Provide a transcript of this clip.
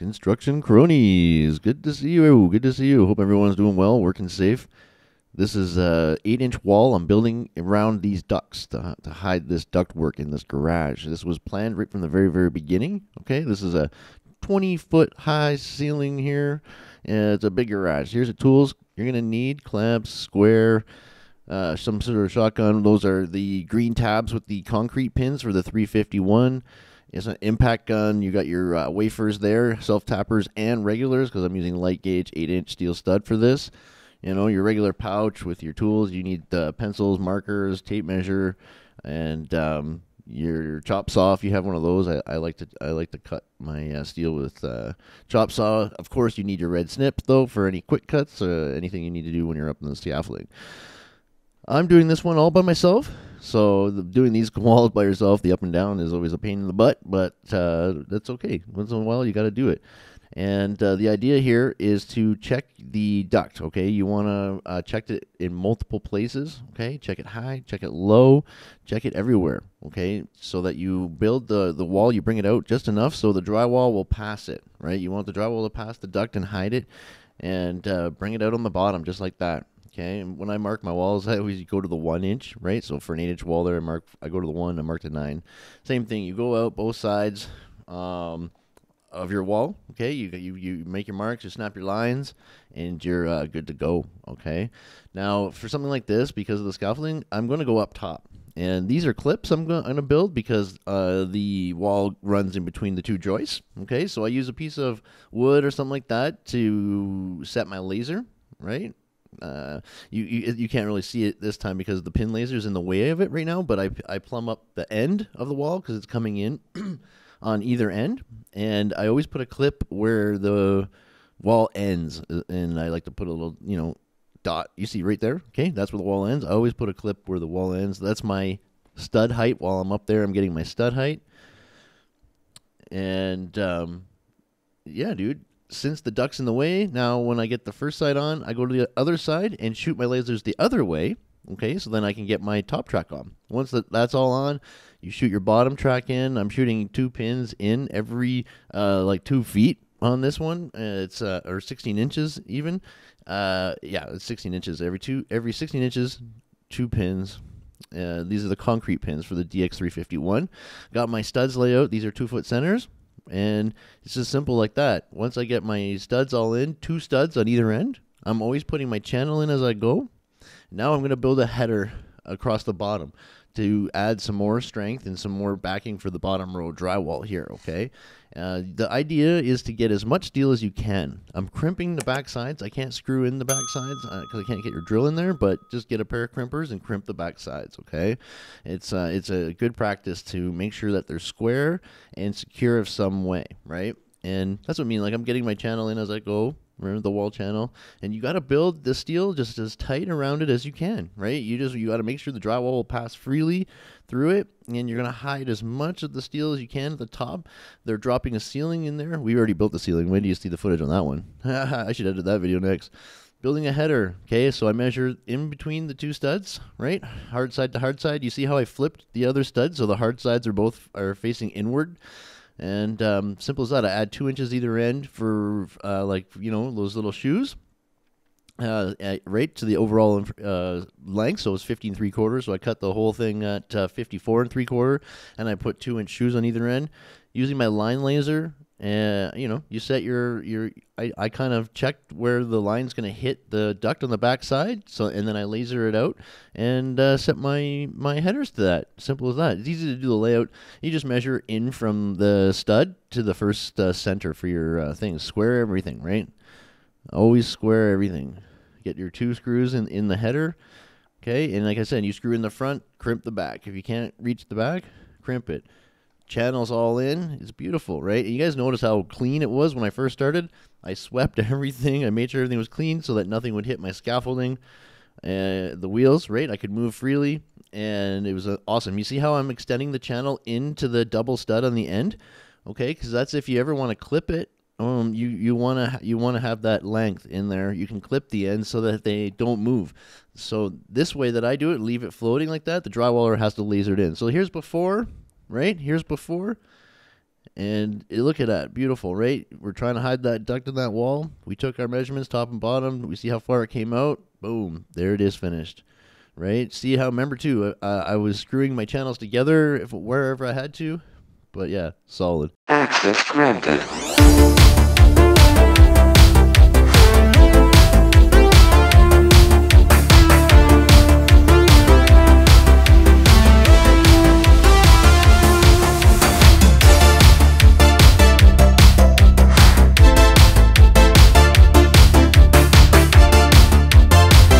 Construction Kronies, good to see you, good to see you. Hope everyone's doing well, working safe. This is a 8-inch wall I'm building around these ducts to hide this duct work in this garage. This was planned right from the very beginning. Okay, this is a 20-foot high ceiling here, and it's a big garage. Here's the tools you're gonna need: clamps, square, some sort of shotgun. Those are the green tabs with the concrete pins for the 351. It's an impact gun. You got your wafers there, self-tappers and regulars, because I'm using light gauge 8-inch steel stud for this. You know, your regular pouch with your tools. You need pencils, markers, tape measure, and your chop saw if you have one of those. I like to cut my steel with chop saw. Of course, you need your red snip though for any quick cuts, anything you need to do when you're up in the scaffolding. I'm doing this one all by myself, so doing these walls by yourself, the up and down, is always a pain in the butt, but that's okay. Once in a while, you got to do it. And the idea here is to check the duct, okay? You want to check it in multiple places, okay? Check it high, check it low, check it everywhere, okay? So that you build the wall, you bring it out just enough so the drywall will pass it, right? You want the drywall to pass the duct and hide it, and bring it out on the bottom just like that. Okay, and when I mark my walls, I always go to the 1-inch, right? So for an 8-inch wall there, I go to the 1, I mark the 9. Same thing, you go out both sides of your wall, okay? You make your marks, you snap your lines, and you're good to go, okay? Now, for something like this, because of the scaffolding, I'm going to go up top. And these are clips I'm going to build because the wall runs in between the two joists, okay? So I use a piece of wood or something like that to set my laser, right? You can't really see it this time because the pin laser is in the way of it right now, but I plumb up the end of the wall because it's coming in on either end, and I always put a clip where the wall ends, and I like to put a little, you know, dot you see right there, okay? That's where the wall ends. I always put a clip where the wall ends. That's my stud height. While I'm up there, I'm getting my stud height. And yeah, dude, since the duct's in the way, now when I get the first side on, I go to the other side and shoot my lasers the other way, okay? So then I can get my top track on. Once that's all on, you shoot your bottom track in. I'm shooting 2 pins in every, like 2 feet on this one. It's, or 16 inches even. Yeah, it's 16 inches. Every 16 inches, 2 pins. These are the concrete pins for the DX351. Got my studs layout. These are 2-foot centers. And it's just simple like that. Once I get my studs all in, 2 studs on either end. I'm always putting my channel in as I go. Now I'm going to build a header across the bottom to add some more strength and some more backing for the bottom row drywall here, okay? The idea is to get as much steel as you can. I'm crimping the back sides. I can't screw in the back sides because I can't get your drill in there, but just get a pair of crimpers and crimp the back sides, okay? It's a good practice to make sure that they're square and secure of some way, right? And that's what I mean. Like, I'm getting my channel in as I go. Remember the wall channel, and you got to build the steel just as tight around it as you can, right? You got to make sure the drywall will pass freely through it, and you're gonna hide as much of the steel as you can at the top. They're dropping a ceiling in there. We already built the ceiling. When do you see the footage on that one? I should edit that video next. Building a header, okay? So I measure in between the 2 studs, right? Hard side to hard side. You see how I flipped the other stud, so the hard sides are both facing inward. And simple as that. I add 2 inches either end for like, you know, those little shoes, right, to the overall length. So it's 15 3/4. So I cut the whole thing at 54 3/4, and I put 2-inch shoes on either end using my line laser. And you know, you set your. I kind of checked where the line's gonna hit the duct on the back side. So, and then I laser it out and set my headers to that. Simple as that. It's easy to do the layout. You just measure in from the stud to the first center for your thing. Square everything, right? Always square everything. Get your 2 screws in the header, okay? And like I said, you screw in the front, crimp the back. If you can't reach the back, crimp it. Channels all in. It's beautiful, right? And you guys notice how clean it was when I first started. I swept everything. I made sure everything was clean so that nothing would hit my scaffolding, the wheels, right? I could move freely, and it was awesome. You see how I'm extending the channel into the double stud on the end, okay? Because that's if you ever want to clip it. You wanna have that length in there. You can clip the ends so that they don't move. So this way that I do it, leave it floating like that. The drywaller has to laser it in. So here's before. Right? Here's before, And look at that. Beautiful, right? We're trying to hide that duct in that wall. We took our measurements, top and bottom. We see how far it came out. Boom. There it is finished. Right? See how, remember too, I was screwing my channels together wherever I had to. But yeah, solid. Access granted.